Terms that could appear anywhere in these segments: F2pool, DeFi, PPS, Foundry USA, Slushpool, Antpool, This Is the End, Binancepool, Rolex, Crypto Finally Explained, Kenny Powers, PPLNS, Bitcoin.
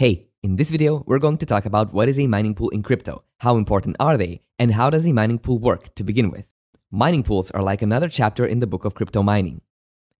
Hey, in this video, we're going to talk about what is a mining pool in crypto, how important are they, and how does a mining pool work to begin with. Mining pools are like another chapter in the book of crypto mining.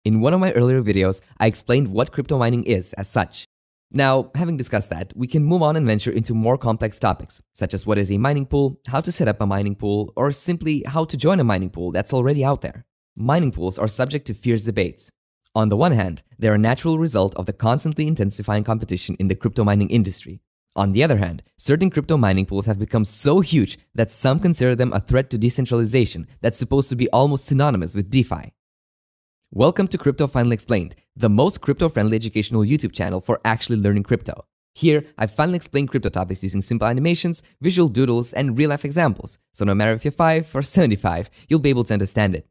In one of my earlier videos, I explained what crypto mining is as such. Now, having discussed that, we can move on and venture into more complex topics, such as what is a mining pool, how to set up a mining pool, or simply how to join a mining pool that's already out there. Mining pools are subject to fierce debates. On the one hand, they're a natural result of the constantly intensifying competition in the crypto mining industry. On the other hand, certain crypto mining pools have become so huge that some consider them a threat to decentralization that's supposed to be almost synonymous with DeFi. Welcome to Crypto Finally Explained, the most crypto-friendly educational YouTube channel for actually learning crypto. Here, I finally explain crypto topics using simple animations, visual doodles, and real-life examples, so no matter if you're 5 or 75, you'll be able to understand it.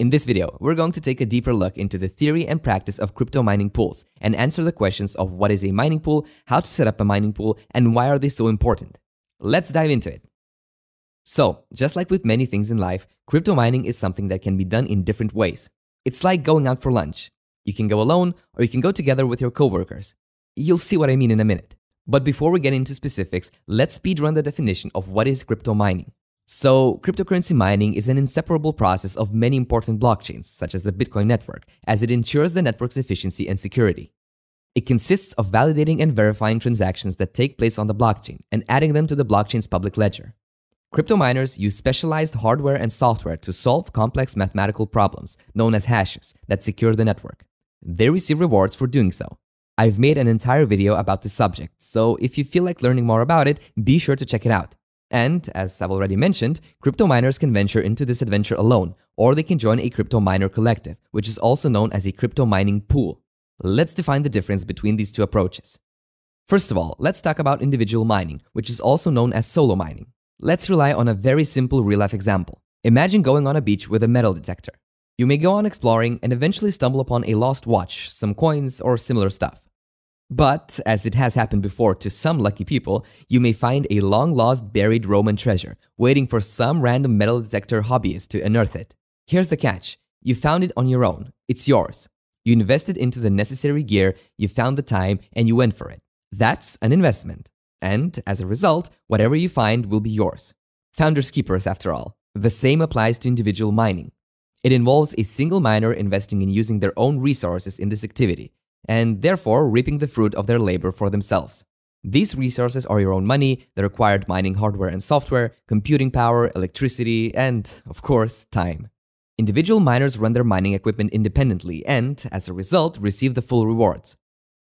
In this video, we're going to take a deeper look into the theory and practice of crypto mining pools and answer the questions of what is a mining pool, how to set up a mining pool, and why are they so important. Let's dive into it. So, just like with many things in life, crypto mining is something that can be done in different ways. It's like going out for lunch. You can go alone or you can go together with your coworkers. You'll see what I mean in a minute. But before we get into specifics, let's speedrun the definition of what is crypto mining. So, cryptocurrency mining is an inseparable process of many important blockchains, such as the Bitcoin network, as it ensures the network's efficiency and security. It consists of validating and verifying transactions that take place on the blockchain and adding them to the blockchain's public ledger. Crypto miners use specialized hardware and software to solve complex mathematical problems, known as hashes, that secure the network. They receive rewards for doing so. I've made an entire video about this subject, so if you feel like learning more about it, be sure to check it out. And, as I've already mentioned, crypto miners can venture into this adventure alone, or they can join a crypto miner collective, which is also known as a crypto mining pool. Let's define the difference between these two approaches. First of all, let's talk about individual mining, which is also known as solo mining. Let's rely on a very simple real-life example. Imagine going on a beach with a metal detector. You may go on exploring and eventually stumble upon a lost watch, some coins, or similar stuff. But, as it has happened before to some lucky people, you may find a long-lost buried Roman treasure, waiting for some random metal detector hobbyist to unearth it. Here's the catch. You found it on your own. It's yours. You invested into the necessary gear, you found the time, and you went for it. That's an investment. And, as a result, whatever you find will be yours. Founders keepers, after all. The same applies to individual mining. It involves a single miner investing in using their own resources in this activity, and therefore reaping the fruit of their labor for themselves. These resources are your own money, the required mining hardware and software, computing power, electricity, and, of course, time. Individual miners run their mining equipment independently and, as a result, receive the full rewards.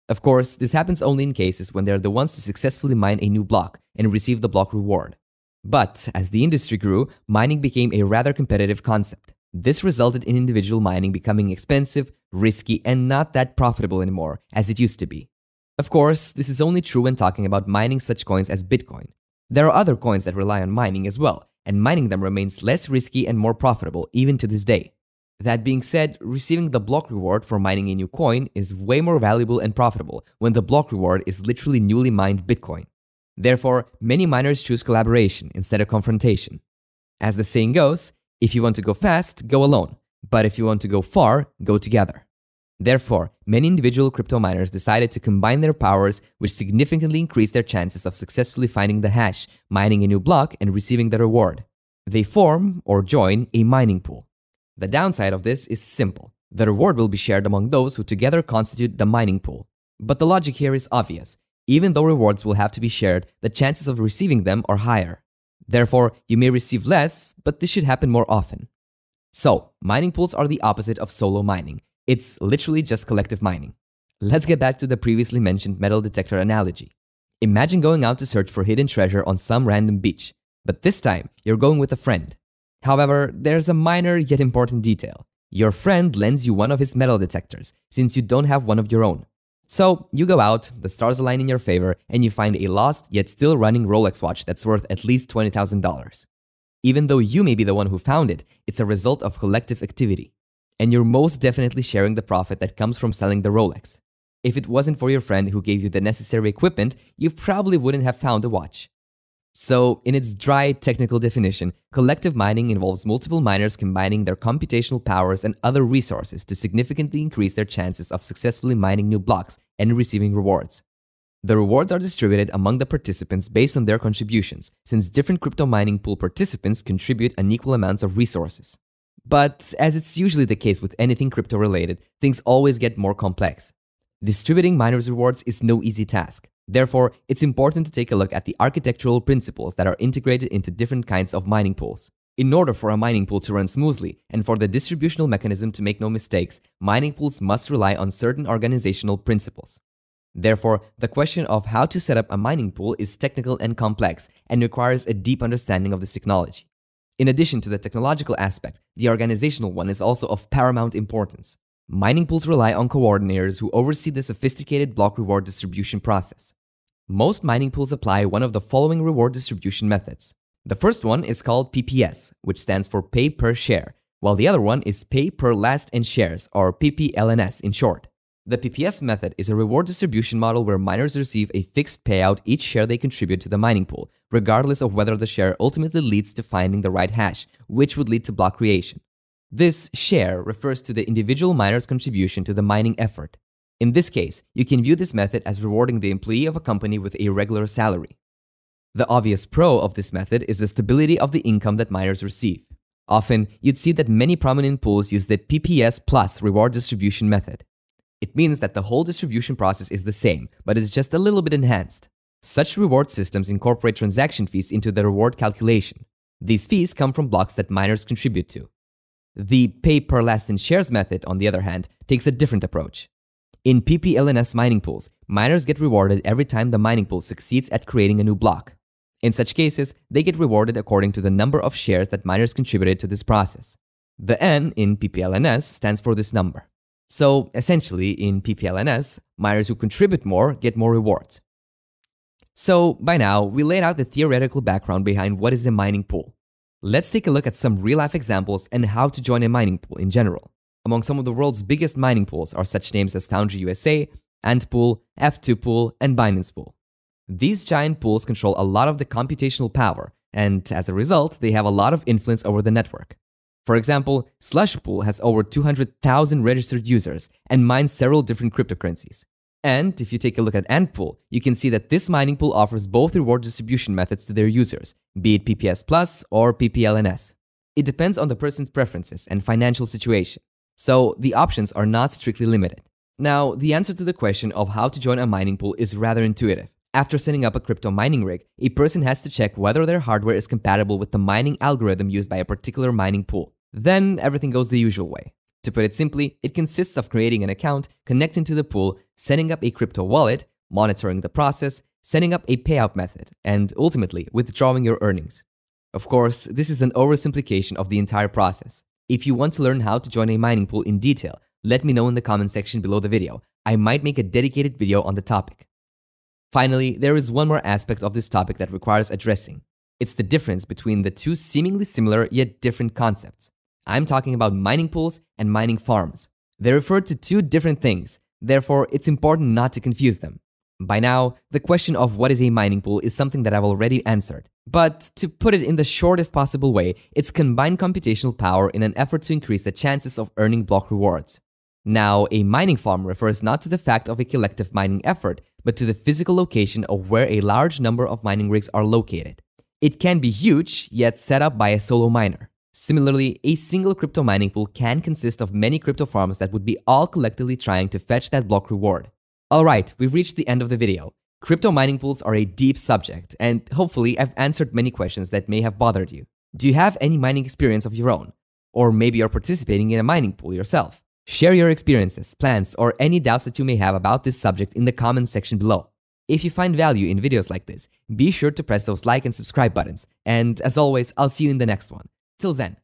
Of course, this happens only in cases when they're the ones to successfully mine a new block and receive the block reward. But, as the industry grew, mining became a rather competitive concept. This resulted in individual mining becoming expensive, risky, and not that profitable anymore, as it used to be. Of course, this is only true when talking about mining such coins as Bitcoin. There are other coins that rely on mining as well, and mining them remains less risky and more profitable even to this day. That being said, receiving the block reward for mining a new coin is way more valuable and profitable when the block reward is literally newly mined Bitcoin. Therefore, many miners choose collaboration instead of confrontation. As the saying goes, if you want to go fast, go alone, but if you want to go far, go together. Therefore, many individual crypto miners decided to combine their powers, which significantly increased their chances of successfully finding the hash, mining a new block, and receiving the reward. They form, or join, a mining pool. The downside of this is simple. The reward will be shared among those who together constitute the mining pool. But the logic here is obvious. Even though rewards will have to be shared, the chances of receiving them are higher. Therefore, you may receive less, but this should happen more often. So, mining pools are the opposite of solo mining. It's literally just collective mining. Let's get back to the previously mentioned metal detector analogy. Imagine going out to search for hidden treasure on some random beach, but this time you're going with a friend. However, there's a minor yet important detail. Your friend lends you one of his metal detectors, since you don't have one of your own. So, you go out, the stars align in your favor, and you find a lost yet still running Rolex watch that's worth at least $20,000. Even though you may be the one who found it, it's a result of collective activity. And you're most definitely sharing the profit that comes from selling the Rolex. If it wasn't for your friend who gave you the necessary equipment, you probably wouldn't have found the watch. So, in its dry, technical definition, collective mining involves multiple miners combining their computational powers and other resources to significantly increase their chances of successfully mining new blocks and receiving rewards. The rewards are distributed among the participants based on their contributions, since different crypto mining pool participants contribute unequal amounts of resources. But as it's usually the case with anything crypto-related, things always get more complex. Distributing miners' rewards is no easy task. Therefore, it's important to take a look at the architectural principles that are integrated into different kinds of mining pools. In order for a mining pool to run smoothly and for the distributional mechanism to make no mistakes, mining pools must rely on certain organizational principles. Therefore, the question of how to set up a mining pool is technical and complex and requires a deep understanding of this technology. In addition to the technological aspect, the organizational one is also of paramount importance. Mining pools rely on coordinators who oversee the sophisticated block reward distribution process. Most mining pools apply one of the following reward distribution methods. The first one is called PPS, which stands for Pay Per Share, while the other one is Pay Per Last and Shares, or PPLNS in short. The PPS method is a reward distribution model where miners receive a fixed payout each share they contribute to the mining pool, regardless of whether the share ultimately leads to finding the right hash, which would lead to block creation. This share refers to the individual miner's contribution to the mining effort. In this case, you can view this method as rewarding the employee of a company with a regular salary. The obvious pro of this method is the stability of the income that miners receive. Often, you'd see that many prominent pools use the PPS plus reward distribution method. It means that the whole distribution process is the same, but is just a little bit enhanced. Such reward systems incorporate transaction fees into the reward calculation. These fees come from blocks that miners contribute to. The pay per last in shares method, on the other hand, takes a different approach. In PPLNS mining pools, miners get rewarded every time the mining pool succeeds at creating a new block. In such cases, they get rewarded according to the number of shares that miners contributed to this process. The N in PPLNS stands for this number. So, essentially, in PPLNS, miners who contribute more get more rewards. So, by now, we laid out the theoretical background behind what is a mining pool. Let's take a look at some real-life examples and how to join a mining pool in general. Among some of the world's biggest mining pools are such names as Foundry USA, Antpool, F2pool, and Binancepool. These giant pools control a lot of the computational power, and as a result, they have a lot of influence over the network. For example, Slushpool has over 200,000 registered users and mines several different cryptocurrencies. And if you take a look at Antpool, you can see that this mining pool offers both reward distribution methods to their users, be it PPS Plus or PPLNS. It depends on the person's preferences and financial situation, so the options are not strictly limited. Now, the answer to the question of how to join a mining pool is rather intuitive. After setting up a crypto mining rig, a person has to check whether their hardware is compatible with the mining algorithm used by a particular mining pool. Then everything goes the usual way. To put it simply, it consists of creating an account, connecting to the pool, setting up a crypto wallet, monitoring the process, setting up a payout method, and ultimately withdrawing your earnings. Of course, this is an oversimplification of the entire process. If you want to learn how to join a mining pool in detail, let me know in the comment section below the video. I might make a dedicated video on the topic. Finally, there is one more aspect of this topic that requires addressing. It's the difference between the two seemingly similar yet different concepts. I'm talking about mining pools and mining farms. They refer to two different things, therefore it's important not to confuse them. By now, the question of what is a mining pool is something that I've already answered. But to put it in the shortest possible way, it's combined computational power in an effort to increase the chances of earning block rewards. Now, a mining farm refers not to the fact of a collective mining effort, but to the physical location of where a large number of mining rigs are located. It can be huge, yet set up by a solo miner. Similarly, a single crypto mining pool can consist of many crypto farms that would be all collectively trying to fetch that block reward. Alright, we've reached the end of the video. Crypto mining pools are a deep subject, and hopefully I've answered many questions that may have bothered you. Do you have any mining experience of your own? Or maybe you're participating in a mining pool yourself? Share your experiences, plans, or any doubts that you may have about this subject in the comments section below. If you find value in videos like this, be sure to press those like and subscribe buttons, and as always, I'll see you in the next one. Till then,